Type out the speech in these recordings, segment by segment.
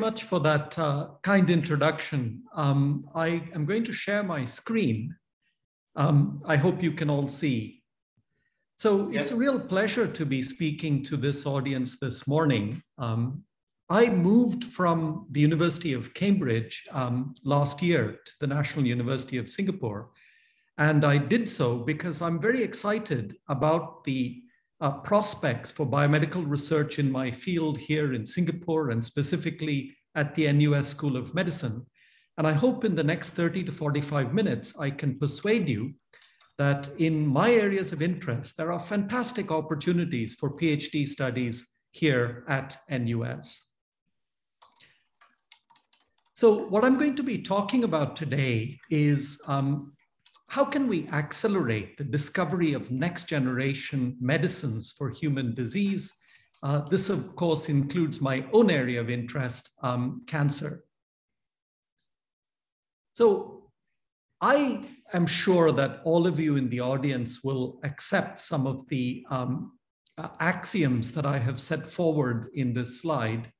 Much for that kind introduction. I am going to share my screen. I hope you can all see. So yes. It's a real pleasure to be speaking to this audience this morning. I moved from the University of Cambridge last year to the National University of Singapore. And I did so because I'm very excited about the prospects for biomedical research in my field here in Singapore and specifically at the NUS School of Medicine. And I hope in the next 30 to 45 minutes, I can persuade you that in my areas of interest, there are fantastic opportunities for PhD studies here at NUS. So what I'm going to be talking about today is how can we accelerate the discovery of next generation medicines for human disease? This, of course, includes my own area of interest, cancer. So I am sure that all of you in the audience will accept some of the axioms that I have set forward in this slide.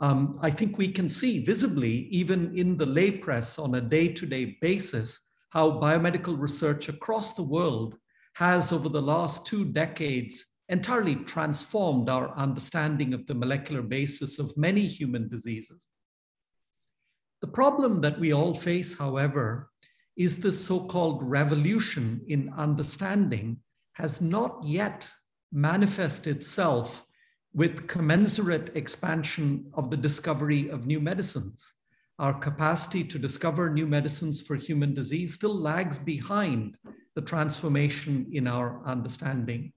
I think we can see visibly, even in the lay press on a day-to-day basis, how biomedical research across the world has over the last 2 decades entirely transformed our understanding of the molecular basis of many human diseases. The problem that we all face, however, is this so-called revolution in understanding has not yet manifested itself with commensurate expansion of the discovery of new medicines. Our capacity to discover new medicines for human disease still lags behind the transformation in our understanding.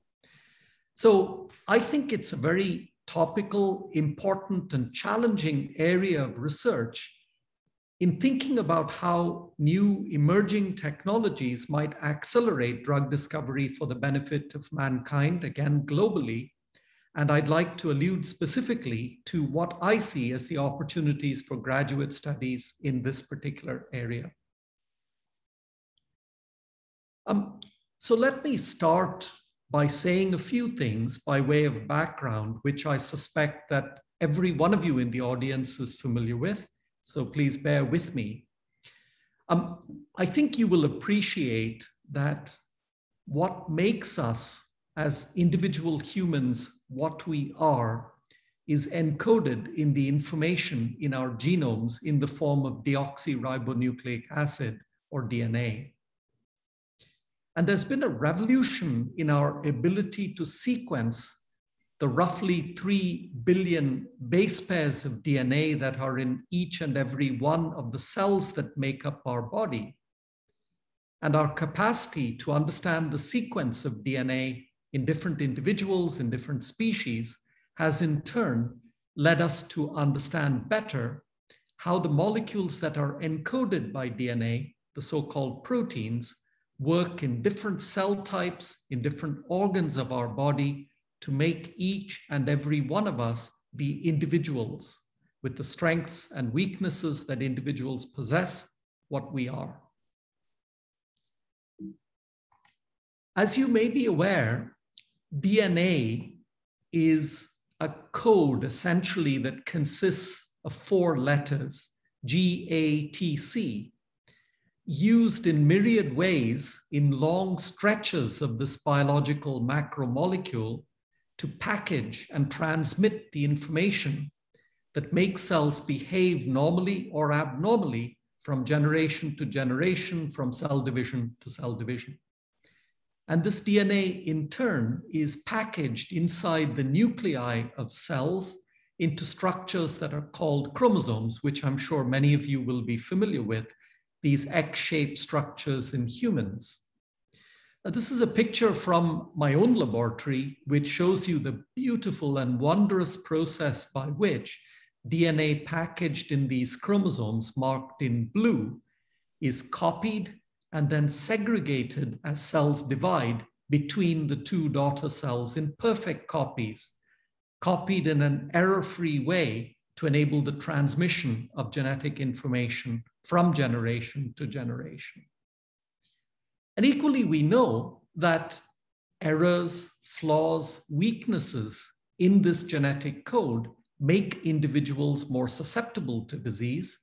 So I think it's a very topical, important, and challenging area of research in thinking about how new emerging technologies might accelerate drug discovery for the benefit of mankind, again, globally. And I'd like to allude specifically to what I see as the opportunities for graduate studies in this particular area. So let me start by saying a few things by way of background, which I suspect that every one of you in the audience is familiar with. So please bear with me. I think you will appreciate that what makes us as individual humans, what we are is encoded in the information in our genomes in the form of deoxyribonucleic acid or DNA. And there's been a revolution in our ability to sequence the roughly 3 billion base pairs of DNA that are in each and every one of the cells that make up our body. And our capacity to understand the sequence of DNA in different individuals, in different species, has in turn led us to understand better how the molecules that are encoded by DNA, the so-called proteins, work in different cell types, in different organs of our body to make each and every one of us be individuals with the strengths and weaknesses that individuals possess, what we are. As you may be aware, DNA is a code essentially that consists of 4 letters, G, A, T, C, used in myriad ways in long stretches of this biological macromolecule to package and transmit the information that makes cells behave normally or abnormally from generation to generation, from cell division to cell division. And this DNA, in turn, is packaged inside the nuclei of cells into structures that are called chromosomes, which I'm sure many of you will be familiar with, these X-shaped structures in humans. Now, this is a picture from my own laboratory, which shows you the beautiful and wondrous process by which DNA packaged in these chromosomes, marked in blue, is copied and then segregated as cells divide between the 2 daughter cells in perfect copies, copied in an error-free way to enable the transmission of genetic information from generation to generation. And equally, we know that errors, flaws, weaknesses in this genetic code make individuals more susceptible to disease.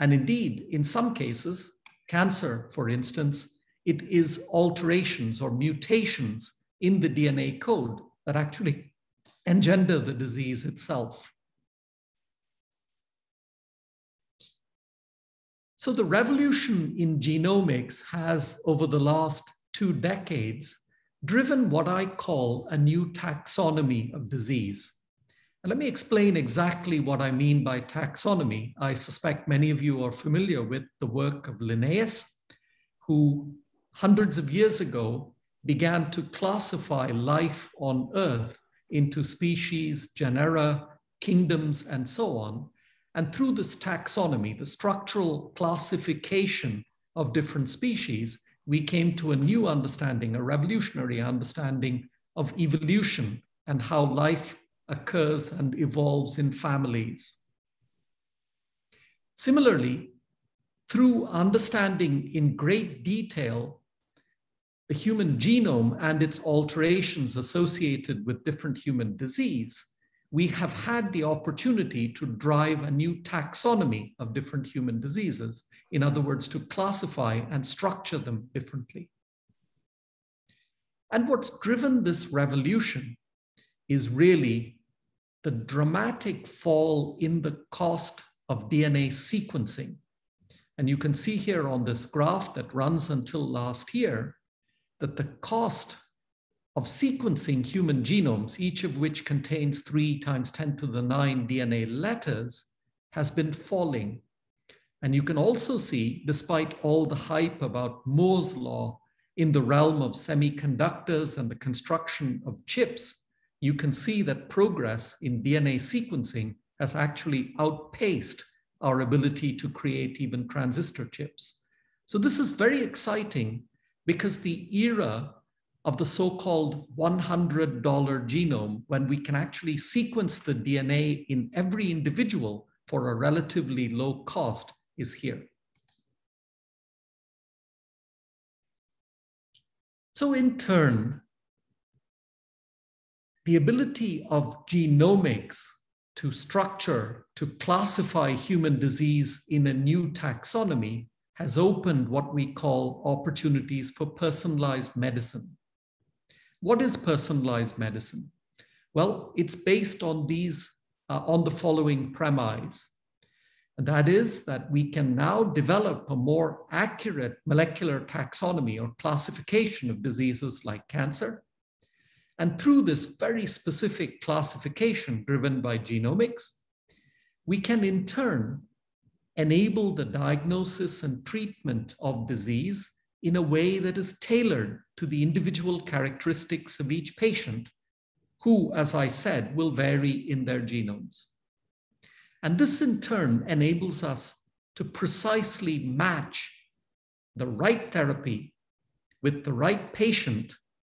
And indeed, in some cases, cancer, for instance, it is alterations or mutations in the DNA code that actually engender the disease itself. So the revolution in genomics has, over the last 2 decades, driven what I call a new taxonomy of disease. And let me explain exactly what I mean by taxonomy. I suspect many of you are familiar with the work of Linnaeus, who hundreds of years ago began to classify life on Earth into species, genera, kingdoms, and so on. And through this taxonomy, the structural classification of different species, we came to a new understanding, a revolutionary understanding of evolution and how life occurs and evolves in families. Similarly, through understanding in great detail the human genome and its alterations associated with different human disease, we have had the opportunity to drive a new taxonomy of different human diseases. In other words, to classify and structure them differently. And what's driven this revolution is really the dramatic fall in the cost of DNA sequencing. And you can see here on this graph that runs until last year, that the cost of sequencing human genomes, each of which contains 3 × 10⁹ DNA letters, has been falling. And you can also see, despite all the hype about Moore's law in the realm of semiconductors and the construction of chips, you can see that progress in DNA sequencing has actually outpaced our ability to create even transistor chips. So this is very exciting because the era of the so-called $100 genome, when we can actually sequence the DNA in every individual for a relatively low cost, is here. So in turn, the ability of genomics to structure, to classify human disease in a new taxonomy has opened what we call opportunities for personalized medicine. What is personalized medicine? Well, it's based on the following premise. And that is that we can now develop a more accurate molecular taxonomy or classification of diseases like cancer. And through this very specific classification driven by genomics, we can in turn enable the diagnosis and treatment of disease in a way that is tailored to the individual characteristics of each patient, who, as I said, will vary in their genomes. And this in turn enables us to precisely match the right therapy with the right patient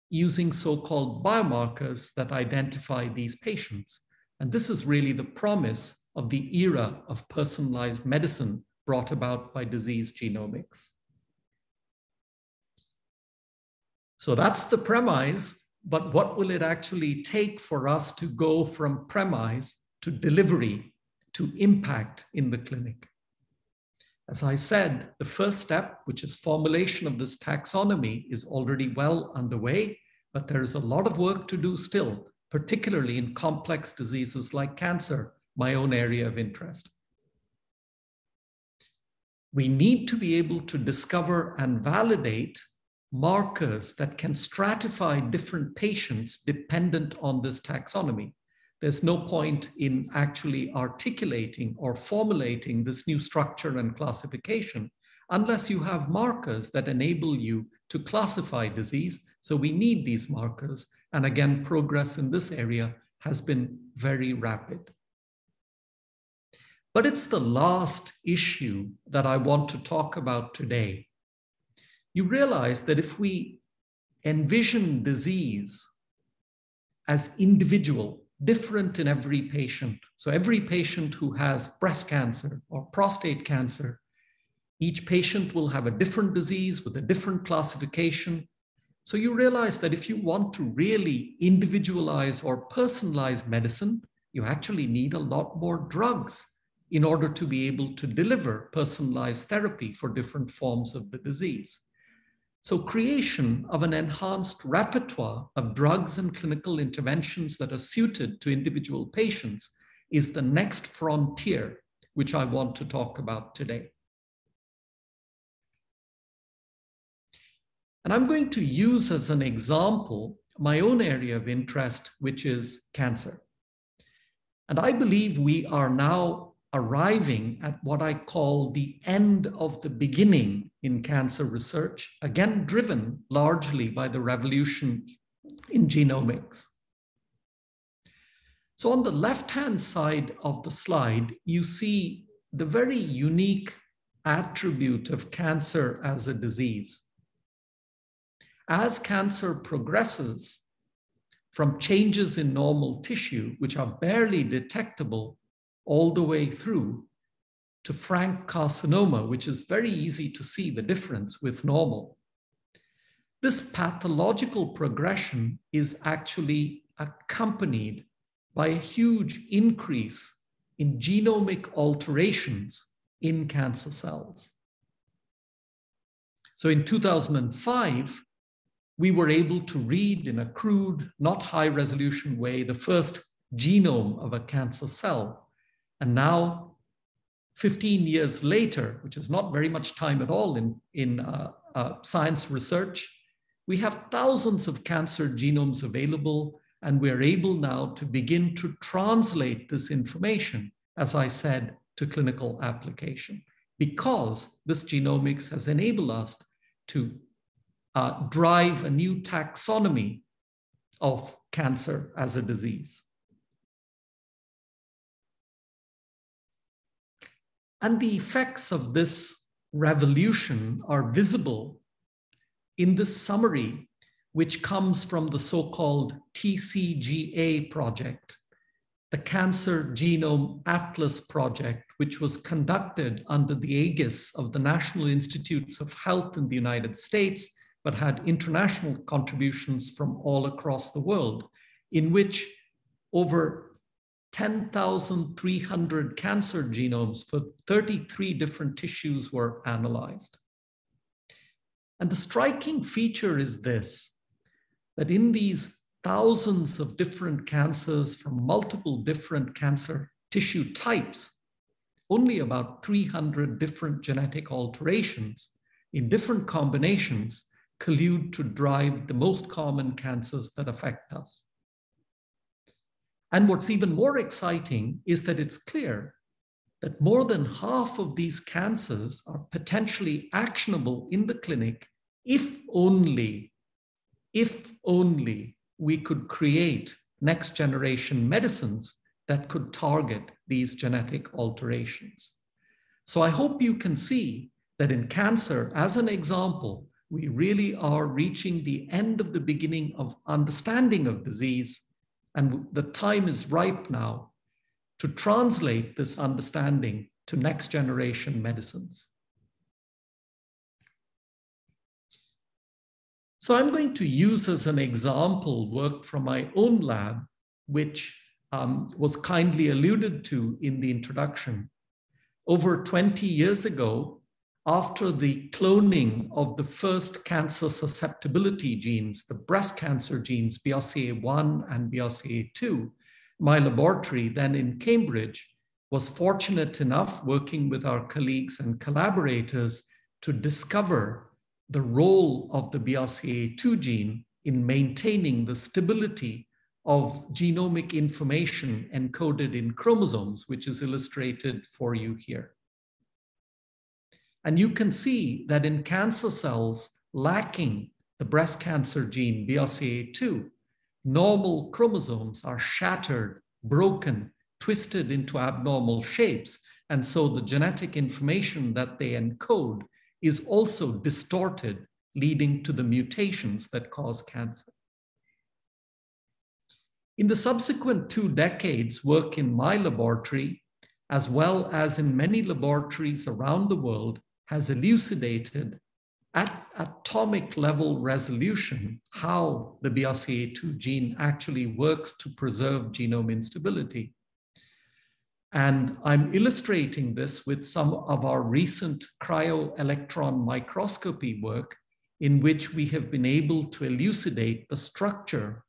using so-called biomarkers that identify these patients. And this is really the promise of the era of personalized medicine brought about by disease genomics. So that's the premise, but what will it actually take for us to go from premise to delivery, to impact in the clinic? As I said, the first step, which is formulation of this taxonomy, is already well underway, but there is a lot of work to do still, particularly in complex diseases like cancer, my own area of interest. We need to be able to discover and validate markers that can stratify different patients dependent on this taxonomy. There's no point in actually articulating or formulating this new structure and classification unless you have markers that enable you to classify disease. So we need these markers. And again, progress in this area has been very rapid. But it's the last issue that I want to talk about today. You realize that if we envision disease as individual, different in every patient, so every patient who has breast cancer or prostate cancer, each patient will have a different disease with a different classification. So you realize that if you want to really individualize or personalize medicine, you actually need a lot more drugs in order to be able to deliver personalized therapy for different forms of the disease. So creation of an enhanced repertoire of drugs and clinical interventions that are suited to individual patients is the next frontier, which I want to talk about today. And I'm going to use as an example my own area of interest, which is cancer. And I believe we are now arriving at what I call the end of the beginning in cancer research, again driven largely by the revolution in genomics. So on the left-hand side of the slide, you see the very unique attribute of cancer as a disease. As cancer progresses from changes in normal tissue, which are barely detectable, all the way through to frank carcinoma, which is very easy to see the difference with normal. This pathological progression is actually accompanied by a huge increase in genomic alterations in cancer cells. So in 2005, we were able to read in a crude, not high resolution way, the first genome of a cancer cell. And now, 15 years later, which is not very much time at all in science research, we have thousands of cancer genomes available, and we're able now to begin to translate this information, as I said, to clinical application, because this genomics has enabled us to drive a new taxonomy of cancer as a disease. And the effects of this revolution are visible in this summary, which comes from the so-called TCGA project, the Cancer Genome Atlas project, which was conducted under the aegis of the National Institutes of Health in the United States, but had international contributions from all across the world, in which over 10,300 cancer genomes for 33 different tissues were analyzed. And the striking feature is this, that in these thousands of different cancers from multiple different cancer tissue types, only about 300 different genetic alterations in different combinations collude to drive the most common cancers that affect us. And what's even more exciting is that it's clear that more than half of these cancers are potentially actionable in the clinic if only we could create next generation medicines that could target these genetic alterations. So I hope you can see that in cancer, as an example, we really are reaching the end of the beginning of understanding of disease. And the time is ripe now to translate this understanding to next generation medicines. So I'm going to use as an example work from my own lab, which was kindly alluded to in the introduction. Over 20 years ago, after the cloning of the first cancer susceptibility genes, the breast cancer genes, BRCA1 and BRCA2, my laboratory then in Cambridge was fortunate enough, working with our colleagues and collaborators, to discover the role of the BRCA2 gene in maintaining the stability of genomic information encoded in chromosomes, which is illustrated for you here. And you can see that in cancer cells lacking the breast cancer gene BRCA2, normal chromosomes are shattered, broken, twisted into abnormal shapes. And so the genetic information that they encode is also distorted, leading to the mutations that cause cancer. In the subsequent 2 decades, work in my laboratory, as well as in many laboratories around the world, has elucidated at atomic level resolution how the BRCA2 gene actually works to preserve genome instability. And I'm illustrating this with some of our recent cryo-electron microscopy work, in which we have been able to elucidate the structure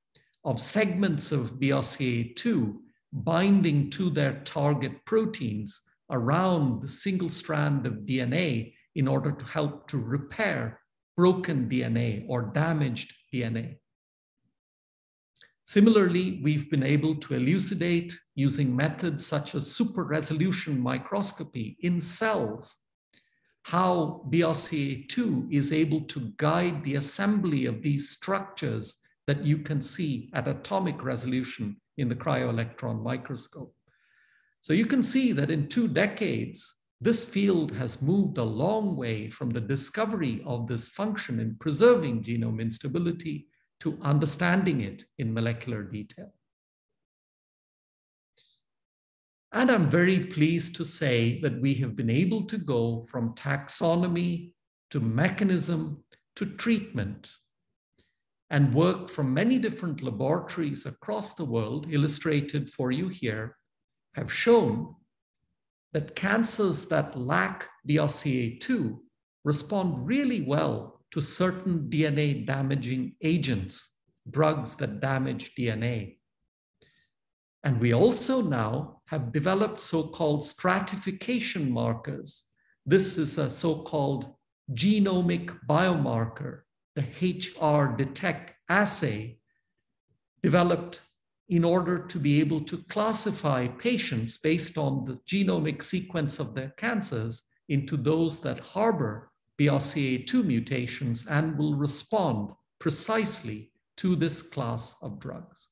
of segments of BRCA2 binding to their target proteins around the single strand of DNA in order to help to repair broken DNA or damaged DNA. Similarly, we've been able to elucidate using methods such as super-resolution microscopy in cells, how BRCA2 is able to guide the assembly of these structures that you can see at atomic resolution in the cryo-electron microscope. So you can see that in 2 decades, this field has moved a long way from the discovery of this function in preserving genome instability to understanding it in molecular detail. And I'm very pleased to say that we have been able to go from taxonomy to mechanism to treatment, and work from many different laboratories across the world, illustrated for you here, have shown that cancers that lack BRCA2 respond really well to certain DNA damaging agents, drugs that damage DNA. And we also now have developed so-called stratification markers. This is a so-called genomic biomarker, the HRDetect assay, developed in order to be able to classify patients based on the genomic sequence of their cancers into those that harbor BRCA2 mutations and will respond precisely to this class of drugs.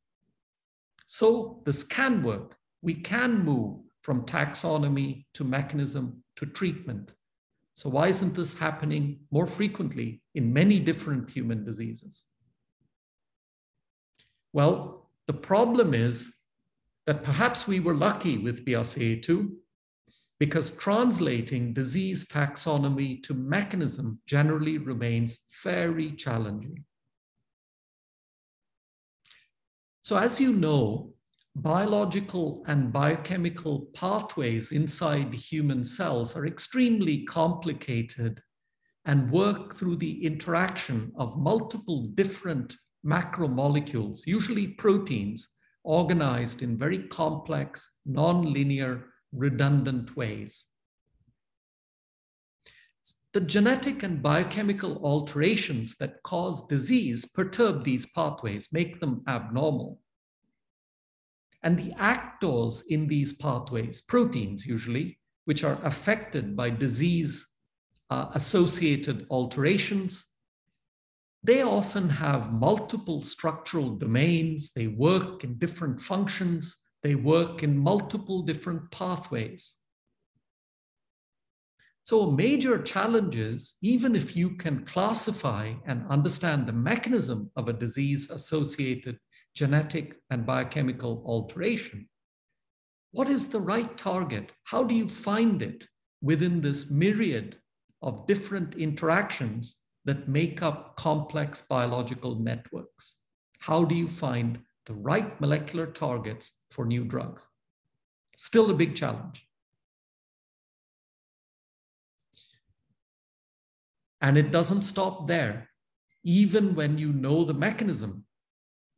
So this can work. We can move from taxonomy to mechanism to treatment. So why isn't this happening more frequently in many different human diseases? Well, the problem is that perhaps we were lucky with BRCA2, because translating disease taxonomy to mechanism generally remains very challenging. So as you know, biological and biochemical pathways inside human cells are extremely complicated and work through the interaction of multiple different macromolecules, usually proteins, organized in very complex, non-linear, redundant ways. The genetic and biochemical alterations that cause disease perturb these pathways, make them abnormal. And the actors in these pathways, proteins usually, which are affected by disease-associated alterations, they often have multiple structural domains. They work in different functions. They work in multiple different pathways. So a major challenge is, even if you can classify and understand the mechanism of a disease-associated genetic and biochemical alteration, what is the right target? How do you find it within this myriad of different interactions that make up complex biological networks? How do you find the right molecular targets for new drugs? Still a big challenge. And it doesn't stop there. Even when you know the mechanism,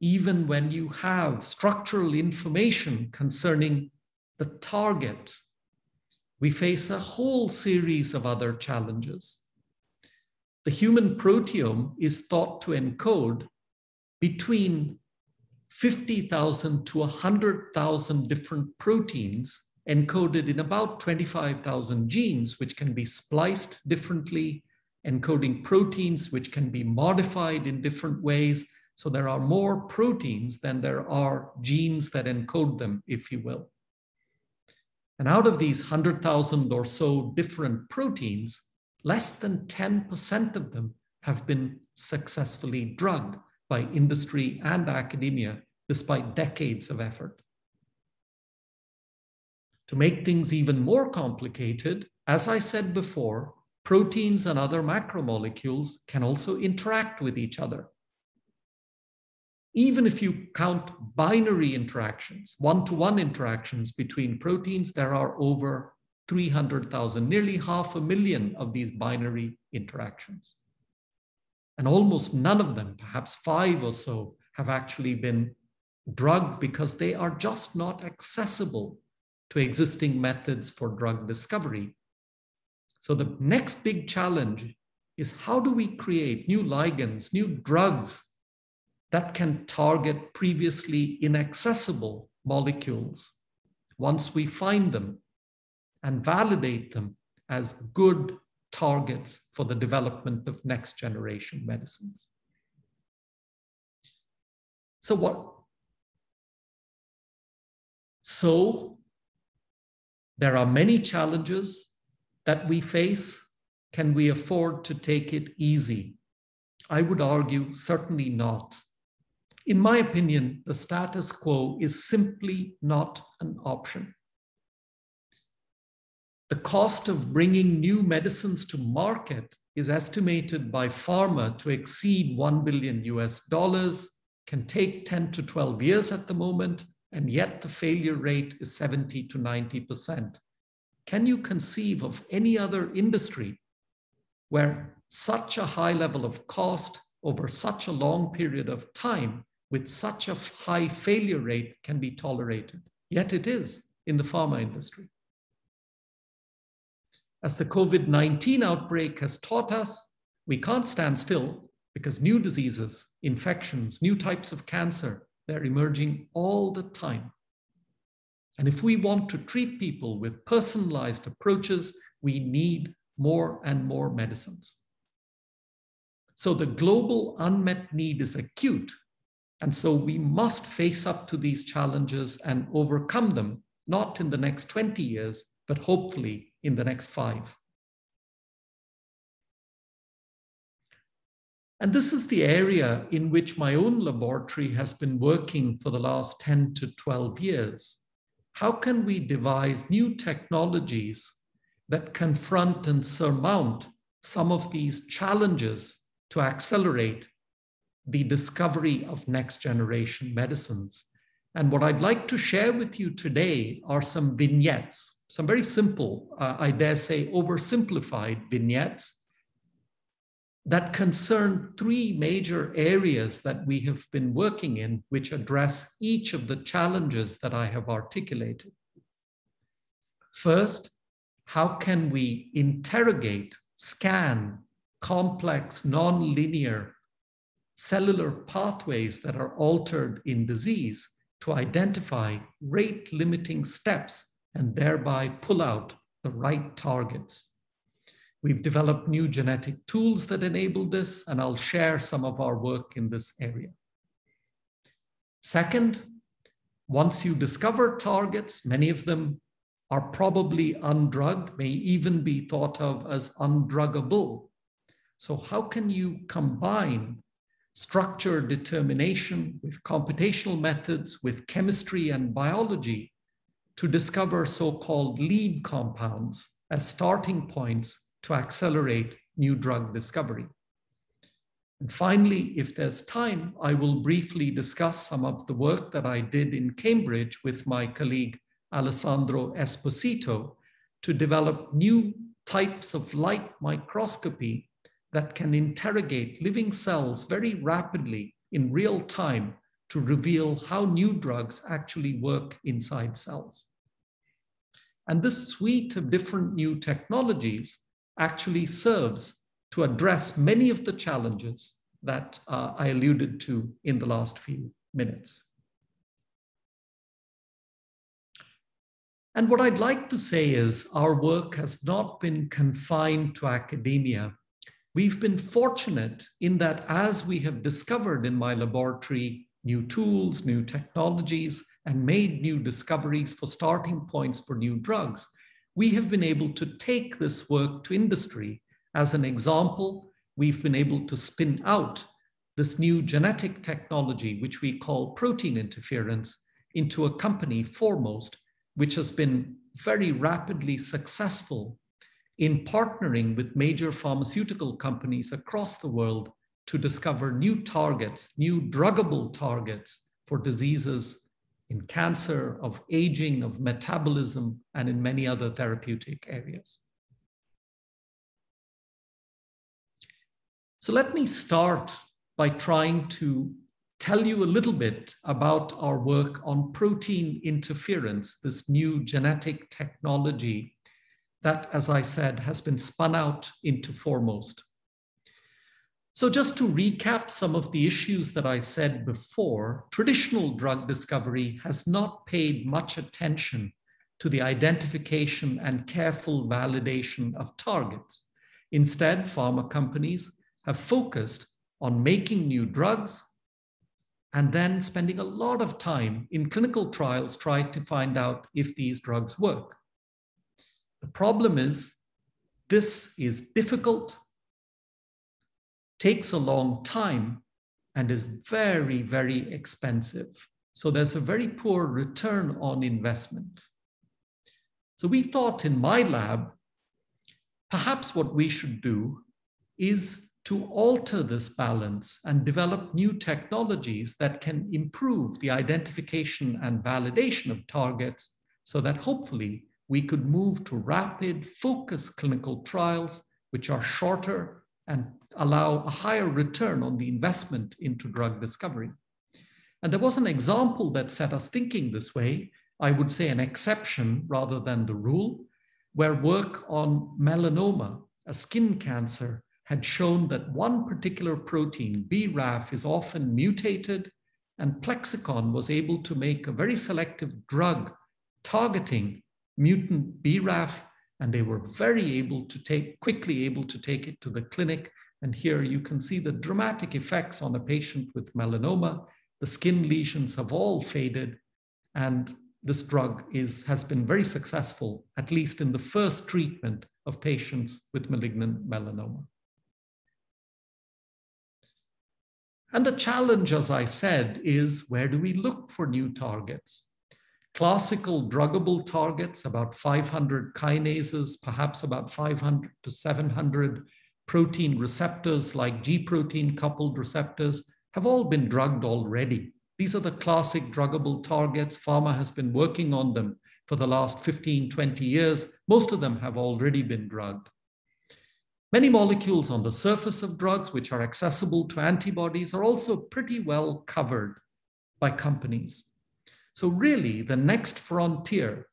even when you have structural information concerning the target, we face a whole series of other challenges. The human proteome is thought to encode between 50,000 to 100,000 different proteins encoded in about 25,000 genes, which can be spliced differently, encoding proteins which can be modified in different ways. So there are more proteins than there are genes that encode them, if you will. And out of these 100,000 or so different proteins, less than 10% of them have been successfully drugged by industry and academia, despite decades of effort. To make things even more complicated, as I said before, proteins and other macromolecules can also interact with each other. even if you count binary interactions, one-to-one interactions between proteins, there are over 300,000, nearly 500,000 of these binary interactions. And almost none of them, perhaps 5 or so, have actually been drugged because they are just not accessible to existing methods for drug discovery. So the next big challenge is, how do we create new ligands, new drugs that can target previously inaccessible molecules once we find them and validate them as good targets for the development of next generation medicines? So what? So there are many challenges that we face. Can we afford to take it easy? I would argue, certainly not. In my opinion, the status quo is simply not an option. The cost of bringing new medicines to market is estimated by pharma to exceed $1 billion, can take 10 to 12 years at the moment, and yet the failure rate is 70 to 90%. Can you conceive of any other industry where such a high level of cost over such a long period of time with such a high failure rate can be tolerated? Yet it is in the pharma industry. As the COVID-19 outbreak has taught us, we can't stand still because new diseases, infections, new types of cancer, they're emerging all the time. And if we want to treat people with personalized approaches, we need more and more medicines. So the global unmet need is acute. And so we must face up to these challenges and overcome them, not in the next 20 years, but hopefully in the next 5. And this is the area in which my own laboratory has been working for the last 10 to 12 years. How can we devise new technologies that confront and surmount some of these challenges to accelerate the discovery of next generation medicines? And what I'd like to share with you today are some vignettes. Some very simple, I dare say, oversimplified vignettes that concern 3 major areas that we have been working in, which address each of the challenges that I have articulated. First, how can we interrogate, scan complex, nonlinear cellular pathways that are altered in disease to identify rate-limiting steps and thereby pull out the right targets? We've developed new genetic tools that enable this, and I'll share some of our work in this area. Second, once you discover targets, many of them are probably undrugged, may even be thought of as undruggable. So how can you combine structure determination with computational methods, with chemistry and biology, to discover so-called lead compounds as starting points to accelerate new drug discovery? And finally, if there's time, I will briefly discuss some of the work that I did in Cambridge with my colleague Alessandro Esposito to develop new types of light microscopy that can interrogate living cells very rapidly in real time to reveal how new drugs actually work inside cells. And this suite of different new technologies actually serves to address many of the challenges that I alluded to in the last few minutes. And what I'd like to say is, our work has not been confined to academia. We've been fortunate in that as we have discovered in my laboratory new tools, new technologies, and made new discoveries for starting points for new drugs, we have been able to take this work to industry. As an example, we've been able to spin out this new genetic technology, which we call protein interference, into a company, Foremost, which has been very rapidly successful in partnering with major pharmaceutical companies across the world to discover new targets, new druggable targets for diseases in cancer, of aging, of metabolism, and in many other therapeutic areas. So let me start by trying to tell you a little bit about our work on protein interference, this new genetic technology that, as I said, has been spun out into Foremost. So just to recap some of the issues that I said before, traditional drug discovery has not paid much attention to the identification and careful validation of targets. Instead, pharma companies have focused on making new drugs and then spending a lot of time in clinical trials trying to find out if these drugs work. The problem is, this is difficult, takes a long time, and is very, very expensive. So there's a very poor return on investment. So we thought in my lab, perhaps what we should do is to alter this balance and develop new technologies that can improve the identification and validation of targets so that hopefully we could move to rapid, focused clinical trials, which are shorter and allow a higher return on the investment into drug discovery. And there was an example that set us thinking this way, I would say an exception rather than the rule, where work on melanoma, a skin cancer, had shown that one particular protein, BRAF, is often mutated, and Plexicon was able to make a very selective drug targeting mutant BRAF, and they were very quickly able to take it to the clinic. And here you can see the dramatic effects on a patient with melanoma. The skin lesions have all faded, and this drug has been very successful, at least in the first treatment of patients with malignant melanoma. And the challenge, as I said, is where do we look for new targets? Classical druggable targets, about 500 kinases, perhaps about 500 to 700 protein receptors like G protein coupled receptors, have all been drugged already. These are the classic druggable targets. Pharma has been working on them for the last 15, 20 years. Most of them have already been drugged. Many molecules on the surface of drugs, which are accessible to antibodies, are also pretty well covered by companies. So really, the next frontier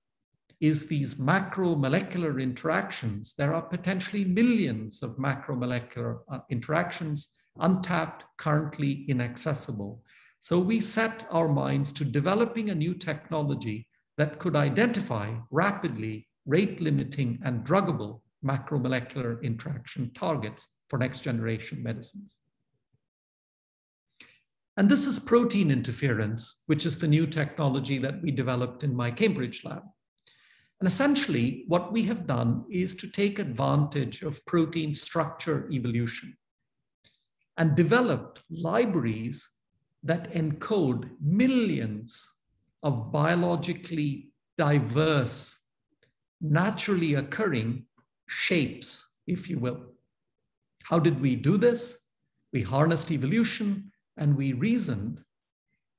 is these macromolecular interactions. There are potentially millions of macromolecular interactions, untapped, currently inaccessible. So we set our minds to developing a new technology that could identify rapidly rate-limiting and druggable macromolecular interaction targets for next-generation medicines. And this is protein interference, which is the new technology that we developed in my Cambridge lab. And essentially, what we have done is to take advantage of protein structure evolution and develop libraries that encode millions of biologically diverse, naturally occurring shapes, if you will. How did we do this? We harnessed evolution, and we reasoned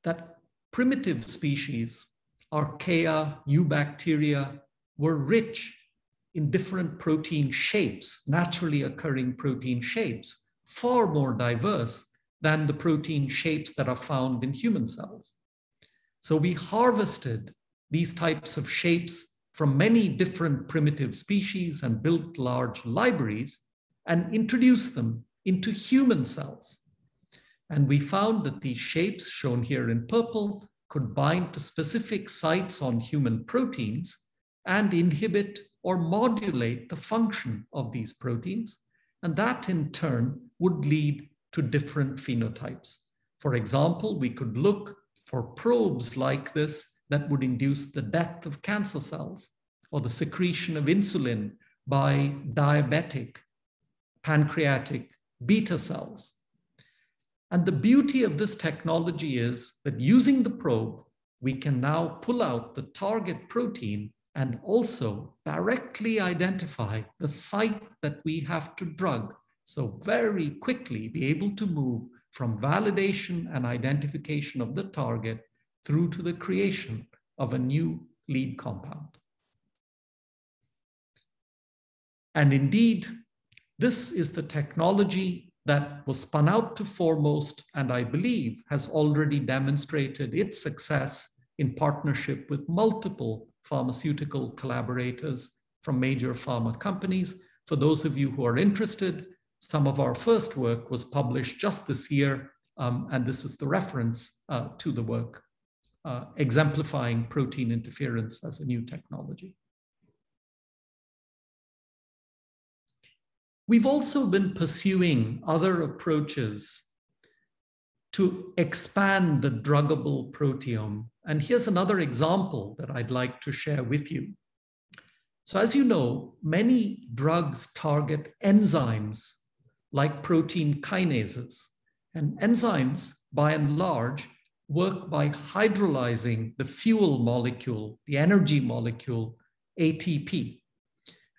that primitive species, archaea, eubacteria, were rich in different protein shapes, naturally occurring protein shapes, far more diverse than the protein shapes that are found in human cells. So we harvested these types of shapes from many different primitive species and built large libraries and introduced them into human cells. And we found that these shapes, shown here in purple, could bind to specific sites on human proteins and inhibit or modulate the function of these proteins. And that in turn would lead to different phenotypes. For example, we could look for probes like this that would induce the death of cancer cells or the secretion of insulin by diabetic, pancreatic beta cells. And the beauty of this technology is that using the probe, we can now pull out the target protein and also directly identify the site that we have to drug So very quickly be able to move from validation and identification of the target through to the creation of a new lead compound. And indeed, this is the technology that was spun out to Foremost, and I believe has already demonstrated its success in partnership with multiple pharmaceutical collaborators from major pharma companies. For those of you who are interested, some of our first work was published just this year, and this is the reference to the work, exemplifying protein interference as a new technology. We've also been pursuing other approaches to expand the druggable proteome. And here's another example that I'd like to share with you. So as you know, many drugs target enzymes like protein kinases. And enzymes, by and large, work by hydrolyzing the fuel molecule, the energy molecule, ATP.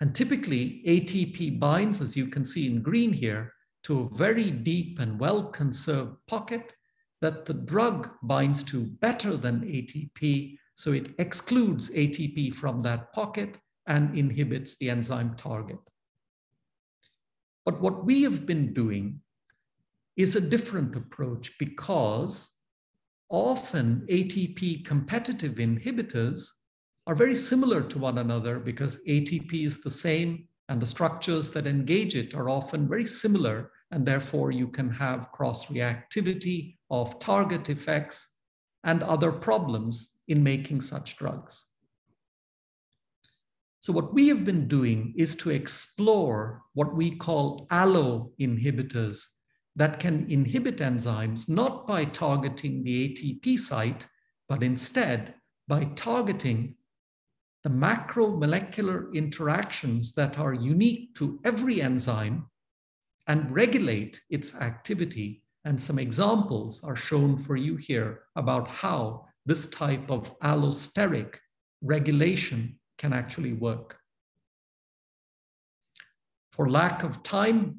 And typically, ATP binds, as you can see in green here, to a very deep and well-conserved pocket that the drug binds to better than ATP, so it excludes ATP from that pocket and inhibits the enzyme target. But what we have been doing is a different approach, because often ATP competitive inhibitors are very similar to one another because ATP is the same and the structures that engage it are often very similar, and therefore you can have cross-reactivity of target effects and other problems in making such drugs. So what we have been doing is to explore what we call allo inhibitors that can inhibit enzymes not by targeting the ATP site, but instead by targeting the macromolecular interactions that are unique to every enzyme and regulate its activity. And some examples are shown for you here about how this type of allosteric regulation can actually work. For lack of time,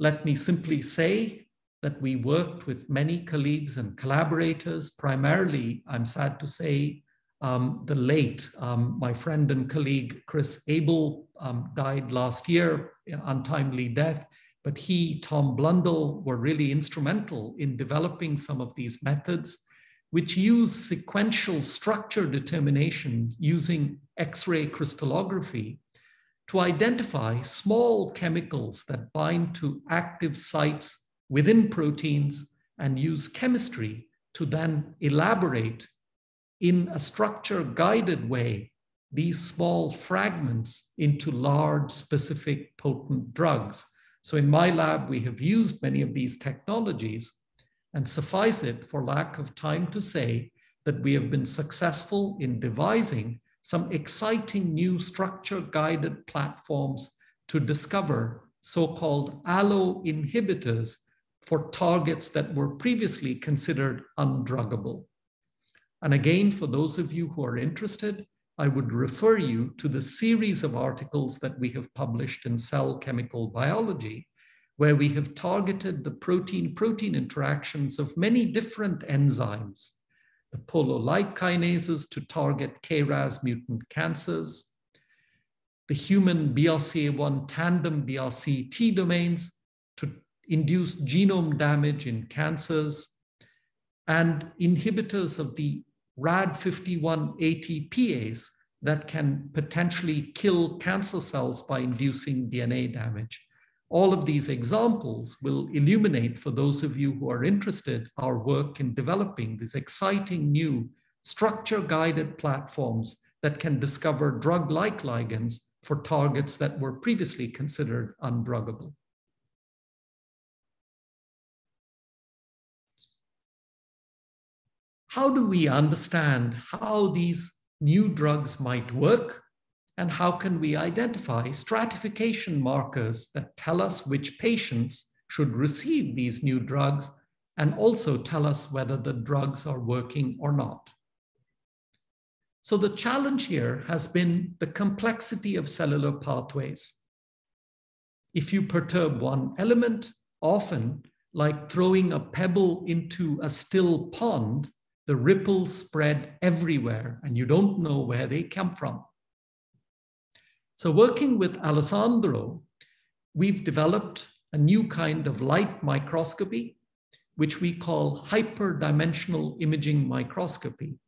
let me simply say that we worked with many colleagues and collaborators, primarily, I'm sad to say, the late, my friend and colleague, Chris Abel, died last year, untimely death, but he, Tom Blundell, were really instrumental in developing some of these methods, which use sequential structure determination using X-ray crystallography to identify small chemicals that bind to active sites within proteins and use chemistry to then elaborate in a structure-guided way these small fragments into large, specific, potent drugs. So in my lab, we have used many of these technologies, and suffice it for lack of time to say that we have been successful in devising some exciting new structure-guided platforms to discover so-called allo inhibitors for targets that were previously considered undruggable. And again, for those of you who are interested, I would refer you to the series of articles that we have published in Cell Chemical Biology, where we have targeted the protein-protein interactions of many different enzymes, the polo-like kinases to target KRAS mutant cancers, the human BRCA1 tandem BRCT domains to induce genome damage in cancers, and inhibitors of the RAD51 ATPase that can potentially kill cancer cells by inducing DNA damage. All of these examples will illuminate, for those of you who are interested, our work in developing these exciting new structure-guided platforms that can discover drug-like ligands for targets that were previously considered undruggable. How do we understand how these new drugs might work? And how can we identify stratification markers that tell us which patients should receive these new drugs and also tell us whether the drugs are working or not? So the challenge here has been the complexity of cellular pathways. if you perturb one element, often like throwing a pebble into a still pond, the ripples spread everywhere and you don't know where they come from. So working with Alessandro, we've developed a new kind of light microscopy, which we call hyperdimensional imaging microscopy.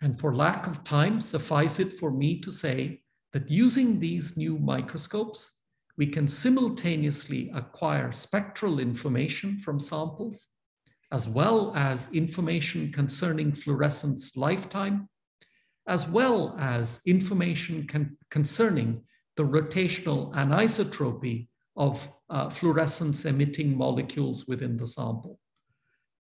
And for lack of time, suffice it for me to say that using these new microscopes, we can simultaneously acquire spectral information from samples, as well as information concerning fluorescence lifetime, as well as information concerning the rotational anisotropy of fluorescence emitting molecules within the sample.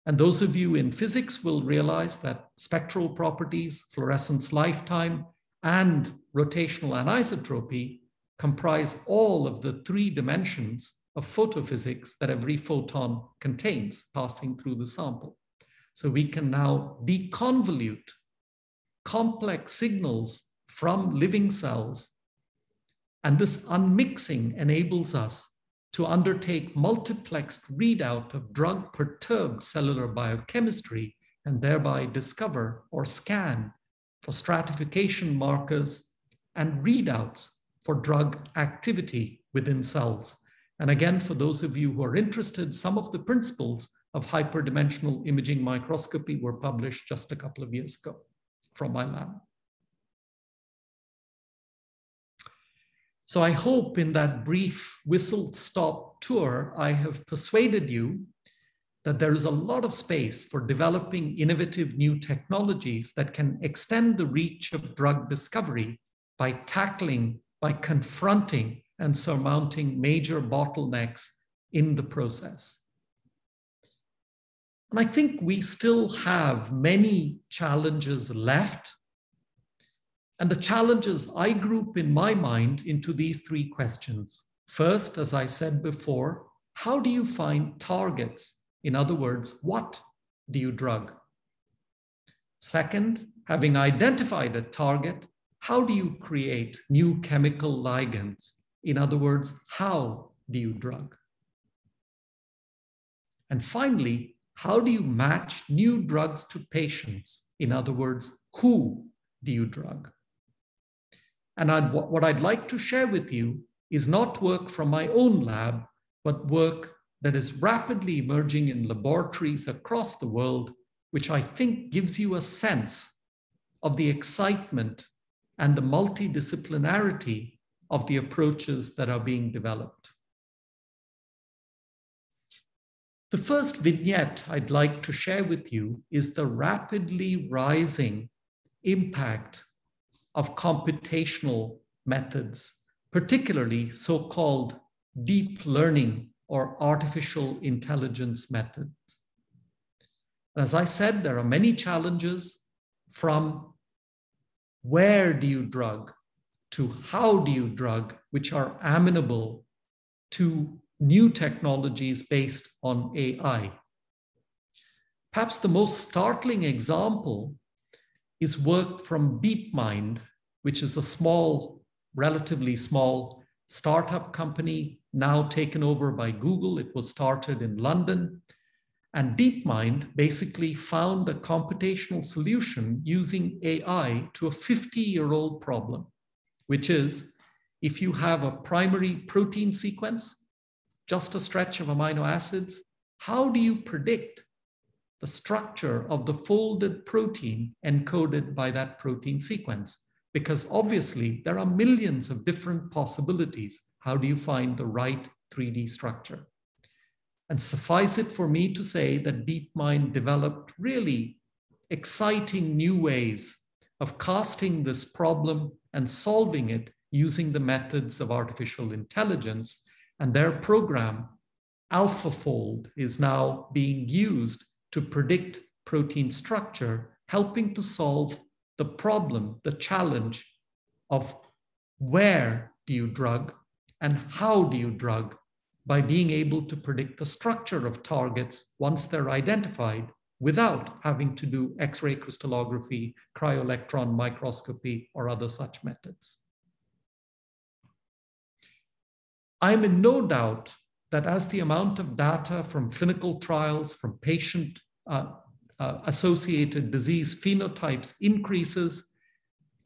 And those of you in physics will realize that spectral properties, fluorescence lifetime, and rotational anisotropy comprise all of the three dimensions of photophysics that every photon contains passing through the sample. So we can now deconvolute complex signals from living cells. And this unmixing enables us to undertake multiplexed readout of drug-perturbed cellular biochemistry and thereby discover or scan for stratification markers and readouts for drug activity within cells. And again, for those of you who are interested, some of the principles of hyperdimensional imaging microscopy were published just a couple of years ago from my lab. So I hope in that brief whistle-stop tour, I have persuaded you that there is a lot of space for developing innovative new technologies that can extend the reach of drug discovery by tackling, by confronting and surmounting major bottlenecks in the process. And I think we still have many challenges left. And the challenges I group in my mind into these three questions. First, as I said before, how do you find targets? In other words, what do you drug? Second, having identified a target, how do you create new chemical ligands? In other words, how do you drug? And finally, how do you match new drugs to patients? In other words, who do you drug? And what I'd like to share with you is not work from my own lab, but work that is rapidly emerging in laboratories across the world, which I think gives you a sense of the excitement and the multidisciplinarity of the approaches that are being developed. The first vignette I'd like to share with you is the rapidly rising impact of computational methods, particularly so-called deep learning or artificial intelligence methods. As I said, there are many challenges from where do you drug to how do you drug, which are amenable to new technologies based on AI. Perhaps the most startling example is work from DeepMind, which is a small, relatively small startup company now taken over by Google. It was started in London. And DeepMind basically found a computational solution using AI to a 50-year-old problem, which is if you have a primary protein sequence, just a stretch of amino acids, how do you predict the structure of the folded protein encoded by that protein sequence? Because obviously there are millions of different possibilities. How do you find the right 3D structure? And suffice it for me to say that DeepMind developed really exciting new ways of casting this problem and solving it using the methods of artificial intelligence. And their program, AlphaFold, is now being used to predict protein structure, helping to solve the problem, the challenge of where do you drug and how do you drug by being able to predict the structure of targets once they're identified without having to do X-ray crystallography, cryo-electron microscopy, or other such methods. I'm in no doubt that as the amount of data from clinical trials, from patient associated disease phenotypes increases,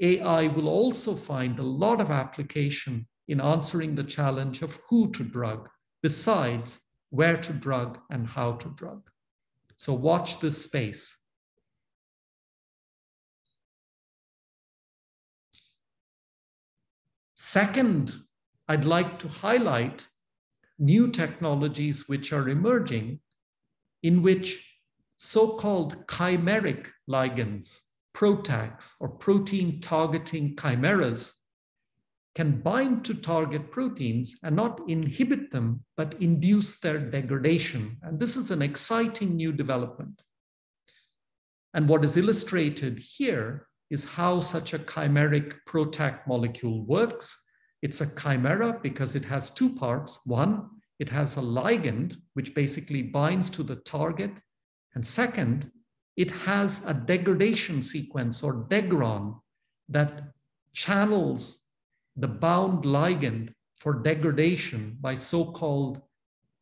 AI will also find a lot of application in answering the challenge of who to drug, besides where to drug and how to drug. So watch this space. Second, I'd like to highlight new technologies which are emerging in which so-called chimeric ligands, protags, or protein targeting chimeras can bind to target proteins and not inhibit them, but induce their degradation. And this is an exciting new development. And what is illustrated here is how such a chimeric protag molecule works. It's a chimera because it has two parts. One, it has a ligand, which basically binds to the target. And second, it has a degradation sequence or degron that channels the bound ligand for degradation by so-called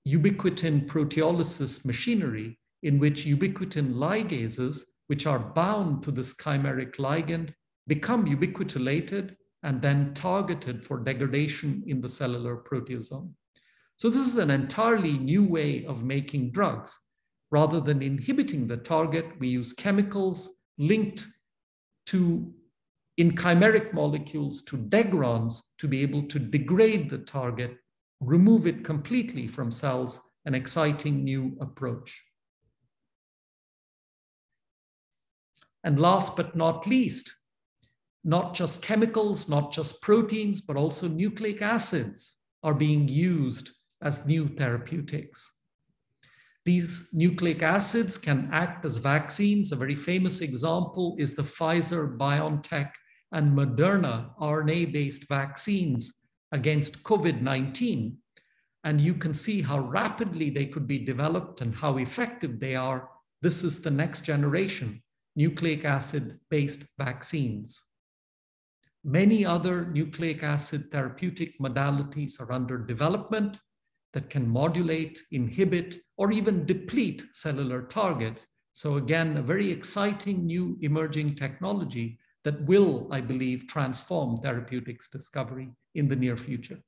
ubiquitin proteolysis machinery, in which ubiquitin ligases, which are bound to this chimeric ligand, become ubiquitilated and then targeted for degradation in the cellular proteasome. So this is an entirely new way of making drugs. Rather than inhibiting the target, we use chemicals linked to in chimeric molecules to degrons to be able to degrade the target, remove it completely from cells, an exciting new approach. And last but not least, not just chemicals, not just proteins, but also nucleic acids are being used as new therapeutics. These nucleic acids can act as vaccines. A very famous example is the Pfizer-BioNTech and Moderna RNA-based vaccines against COVID-19. And you can see how rapidly they could be developed and how effective they are. This is the next generation, nucleic acid-based vaccines. Many other nucleic acid therapeutic modalities are under development that can modulate, inhibit, or even deplete cellular targets. So again, a very exciting new emerging technology that will, I believe, transform therapeutics discovery in the near future.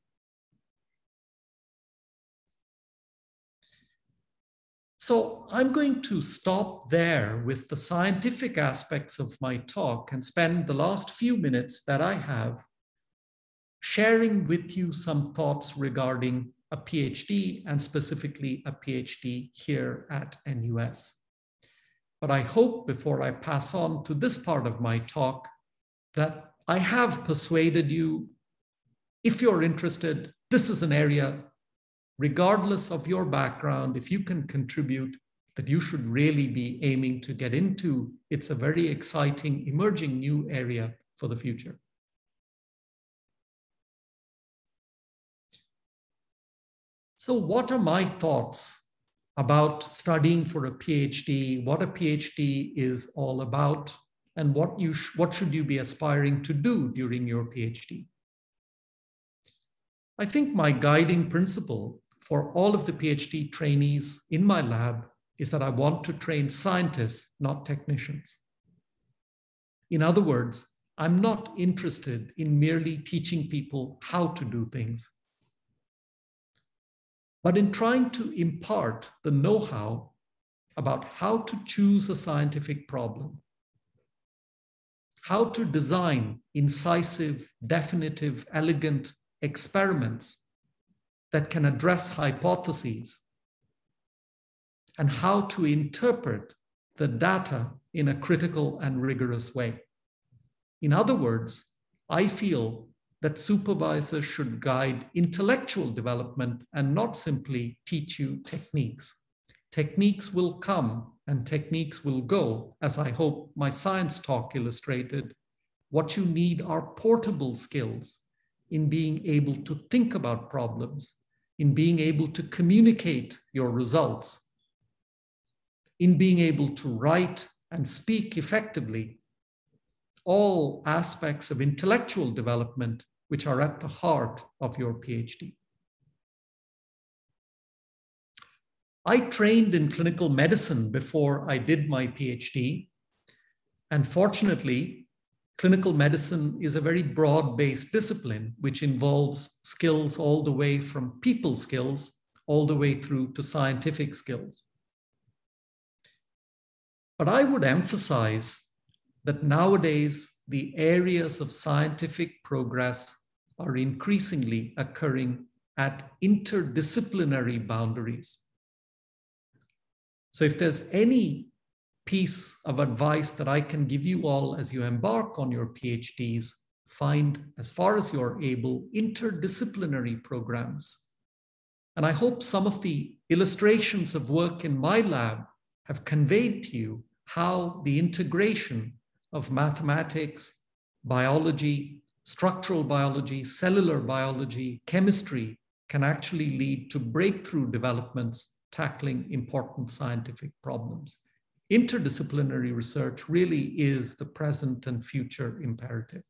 So I'm going to stop there with the scientific aspects of my talk and spend the last few minutes that I have sharing with you some thoughts regarding a PhD, and specifically a PhD here at NUS. But I hope before I pass on to this part of my talk that I have persuaded you, if you're interested, this is an area, regardless of your background, if you can contribute, that you should really be aiming to get into. It's a very exciting, emerging new area for the future. So what are my thoughts about studying for a PhD, what a PhD is all about, and what should you be aspiring to do during your PhD? I think my guiding principle for all of the PhD trainees in my lab is that I want to train scientists, not technicians. In other words, I'm not interested in merely teaching people how to do things, but in trying to impart the know-how about how to choose a scientific problem, how to design incisive, definitive, elegant experiments that can address hypotheses, and how to interpret the data in a critical and rigorous way. In other words, I feel that supervisors should guide intellectual development and not simply teach you techniques. Techniques will come and techniques will go, as I hope my science talk illustrated. What you need are portable skills in being able to think about problems, in being able to communicate your results, in being able to write and speak effectively, all aspects of intellectual development, which are at the heart of your PhD. I trained in clinical medicine before I did my PhD. And fortunately, clinical medicine is a very broad-based discipline, which involves skills all the way from people skills all the way through to scientific skills. But I would emphasize that nowadays, the areas of scientific progress are increasingly occurring at interdisciplinary boundaries. So if there's any piece of advice that I can give you all as you embark on your PhDs, find, as far as you're able, interdisciplinary programs. And I hope some of the illustrations of work in my lab have conveyed to you how the integration of mathematics, biology, structural biology, cellular biology, chemistry can actually lead to breakthrough developments tackling important scientific problems. Interdisciplinary research really is the present and future imperative.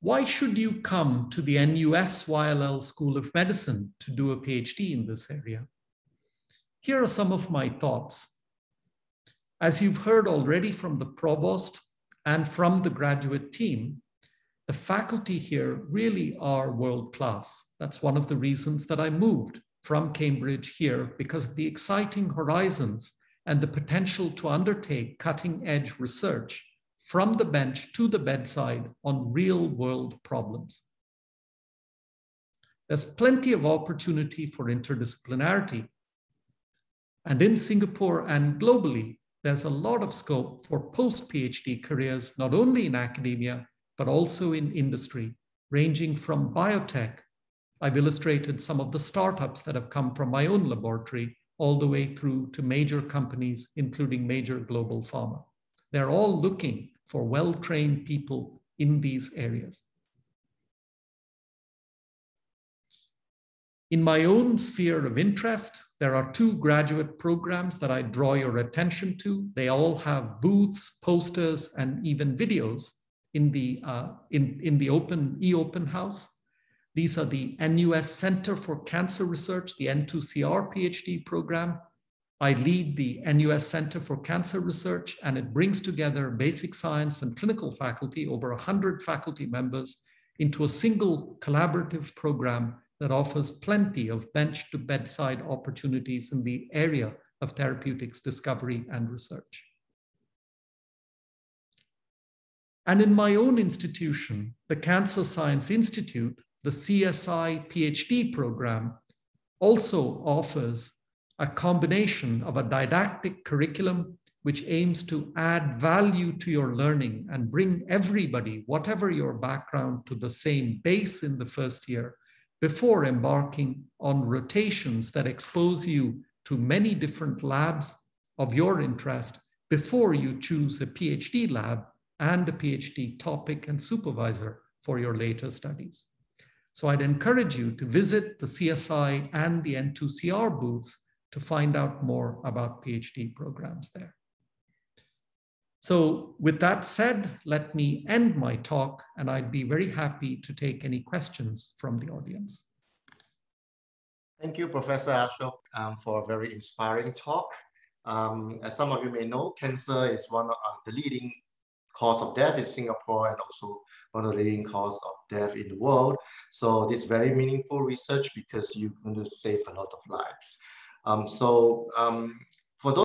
Why should you come to the NUS YLL School of Medicine to do a PhD in this area? Here are some of my thoughts. As you've heard already from the provost and from the graduate team, the faculty here really are world-class. That's one of the reasons that I moved from Cambridge here, because of the exciting horizons and the potential to undertake cutting-edge research from the bench to the bedside on real-world problems. There's plenty of opportunity for interdisciplinarity. And in Singapore and globally, there's a lot of scope for post-PhD careers, not only in academia, but also in industry, ranging from biotech. I've illustrated some of the startups that have come from my own laboratory, all the way through to major companies, including major global pharma. They're all looking for well-trained people in these areas. In my own sphere of interest, there are two graduate programs that I draw your attention to. They all have booths, posters, and even videos in the e-open house. These are the NUS Center for Cancer Research, the N2CR PhD program. I lead the NUS Center for Cancer Research, and it brings together basic science and clinical faculty, over 100 faculty members, into a single collaborative program that offers plenty of bench to bedside opportunities in the area of therapeutics discovery and research. And in my own institution, the Cancer Science Institute, the CSI PhD program also offers a combination of a didactic curriculum which aims to add value to your learning and bring everybody, whatever your background, to the same base in the first year, before embarking on rotations that expose you to many different labs of your interest before you choose a PhD lab and a PhD topic and supervisor for your later studies. So I'd encourage you to visit the CSI and the N2CR booths to find out more about PhD programs there. So with that said, let me end my talk, and I'd be very happy to take any questions from the audience. Thank you, Professor Ashok, for a very inspiring talk. As some of you may know, cancer is one of the leading cause of death in Singapore and also one of the leading cause of death in the world. So this is very meaningful research because you're going to save a lot of lives.